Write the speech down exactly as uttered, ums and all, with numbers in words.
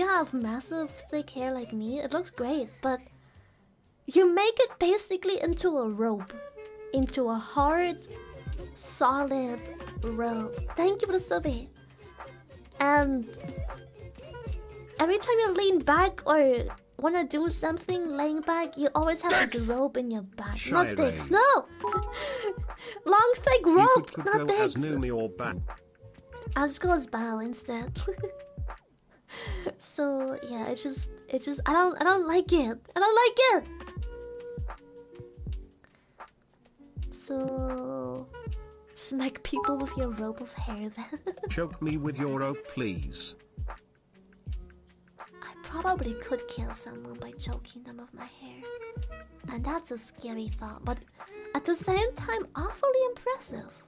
you have massive thick hair like me, it looks great, but you make it basically into a robe. Into a hard, solid robe. Thank you for the subbie. And every time you lean back or want to do something laying back, you always have Dex. a robe in your back. Shylily. Not dicks, no! Long thick robe, not dicks! I'll just go as Bal instead. So yeah, it's just it's just I don't I don't like it. I don't like it. So smack people with your rope of hair then. Choke me with your rope, please. I probably could kill someone by choking them with my hair. And that's a scary thought, but at the same time awfully impressive.